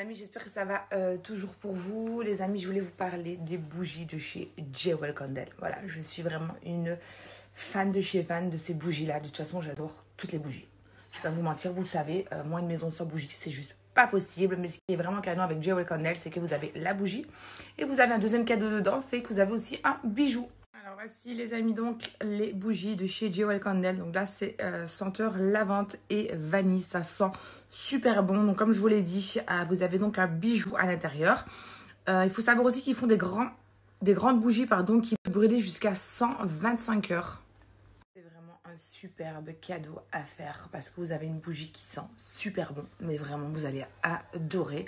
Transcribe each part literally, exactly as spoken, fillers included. Les amis, j'espère que ça va euh, toujours pour vous. Les amis, je voulais vous parler des bougies de chez JewelCandle. Voilà, je suis vraiment une fan de chez fan de ces bougies-là. De toute façon, j'adore toutes les bougies. Je ne vais pas vous mentir, vous le savez, euh, moi, une maison sans bougies, c'est juste pas possible. Mais ce qui est vraiment canon avec JewelCandle, c'est que vous avez la bougie et vous avez un deuxième cadeau dedans, c'est que vous avez aussi un bijou. Alors voici les amis, donc les bougies de chez JewelCandle. Donc là c'est euh, senteur lavande et vanille, ça sent super bon. Donc comme je vous l'ai dit, euh, vous avez donc un bijou à l'intérieur. Euh, il faut savoir aussi qu'ils font des, grands, des grandes bougies pardon, qui peuvent brûler jusqu'à cent vingt-cinq heures. C'est vraiment un superbe cadeau à faire parce que vous avez une bougie qui sent super bon. Mais vraiment vous allez adorer.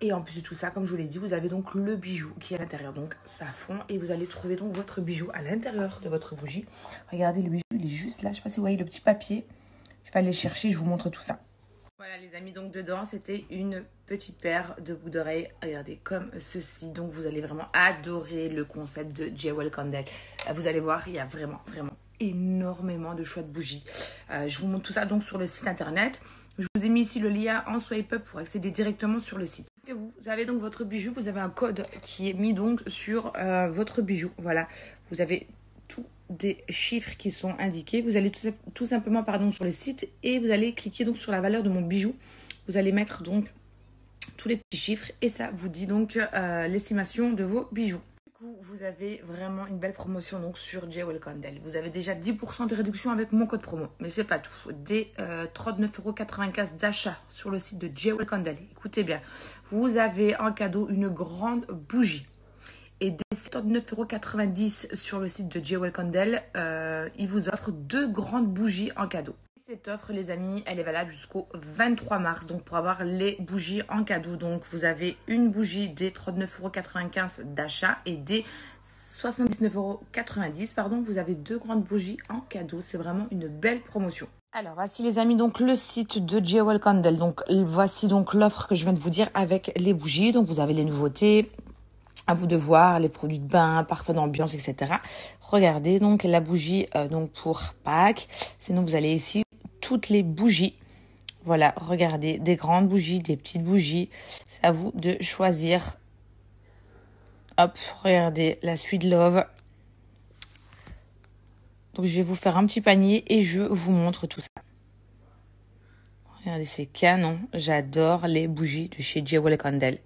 Et en plus de tout ça, comme je vous l'ai dit, vous avez donc le bijou qui est à l'intérieur. Donc, ça fond et vous allez trouver donc votre bijou à l'intérieur de votre bougie. Regardez, le bijou, il est juste là. Je ne sais pas si vous voyez le petit papier. Je vais aller le chercher, je vous montre tout ça. Voilà les amis, donc dedans, c'était une petite paire de boucles d'oreilles. Regardez, comme ceci. Donc, vous allez vraiment adorer le concept de JewelCandle. Vous allez voir, il y a vraiment, vraiment énormément de choix de bougies. Euh, je vous montre tout ça donc sur le site internet. Je vous ai mis ici le lien en swipe up pour accéder directement sur le site. Et vous avez donc votre bijou, vous avez un code qui est mis donc sur euh, votre bijou. Voilà, vous avez tous des chiffres qui sont indiqués. Vous allez tout, tout simplement pardon, sur le site et vous allez cliquer donc sur la valeur de mon bijou. Vous allez mettre donc tous les petits chiffres et ça vous dit donc euh, l'estimation de vos bijoux. Vous avez vraiment une belle promotion donc sur JewelCandle. Vous avez déjà dix pour cent de réduction avec mon code promo. Mais c'est pas tout. Des euh, trente-neuf euros quatre-vingt-quinze d'achat sur le site de JewelCandle. Écoutez bien. Vous avez en cadeau une grande bougie. Et des soixante-dix-neuf euros quatre-vingt-dix sur le site de JewelCandle, euh, il vous offre deux grandes bougies en cadeau. Cette offre, les amis, elle est valable jusqu'au vingt-trois mars. Donc, pour avoir les bougies en cadeau, donc vous avez une bougie des trente-neuf euros quatre-vingt-quinze d'achat et des soixante-dix-neuf euros quatre-vingt-dix. Pardon, vous avez deux grandes bougies en cadeau. C'est vraiment une belle promotion. Alors, voici les amis, donc le site de JewelCandle. Donc, voici donc l'offre que je viens de vous dire avec les bougies. Donc, vous avez les nouveautés. À vous de voir, les produits de bain, parfum d'ambiance, et cetera. Regardez donc la bougie euh, donc pour Pâques. Sinon, vous allez ici. Toutes les bougies, voilà, regardez, des grandes bougies, des petites bougies, c'est à vous de choisir. Hop, regardez, la Sweet Love. Donc, je vais vous faire un petit panier et je vous montre tout ça. Regardez, c'est canon, j'adore les bougies de chez JewelCandle.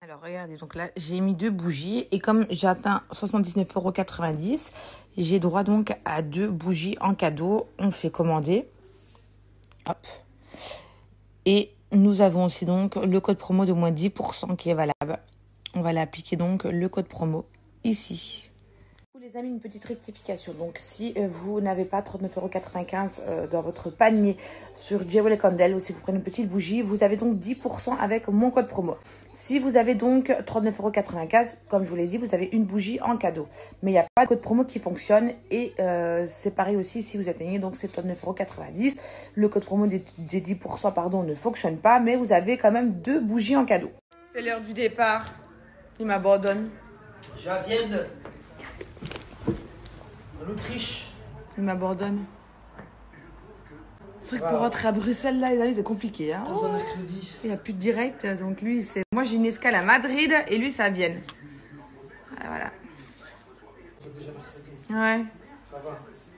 Alors, regardez, donc là, j'ai mis deux bougies et comme j'ai atteint soixante-dix-neuf euros quatre-vingt-dix, j'ai droit donc à deux bougies en cadeau. On fait commander. Hop. Et nous avons aussi donc le code promo de moins dix pour cent qui est valable. On va l'appliquer donc le code promo ici. Les amis, une petite rectification. Donc, si vous n'avez pas trente-neuf euros quatre-vingt-quinze dans votre panier sur JewelCandle ou si vous prenez une petite bougie, vous avez donc dix pour cent avec mon code promo. Si vous avez donc trente-neuf euros quatre-vingt-quinze, comme je vous l'ai dit, vous avez une bougie en cadeau. Mais il n'y a pas de code promo qui fonctionne et euh, c'est pareil aussi si vous atteignez donc ces trente-neuf euros quatre-vingt-dix. Le code promo des, des dix pour cent pardon, ne fonctionne pas, mais vous avez quand même deux bougies en cadeau. C'est l'heure du départ. Il m'abandonne. J'avienne. L'Autriche. Il m'abandonne. C'est vrai que pour rentrer à Bruxelles, là, c'est compliqué. Hein. Oh. Il n'y a plus de direct. Donc, lui, c'est. Moi, j'ai une escale à Madrid et lui, c'est à Vienne. Voilà. Ouais. Ça va.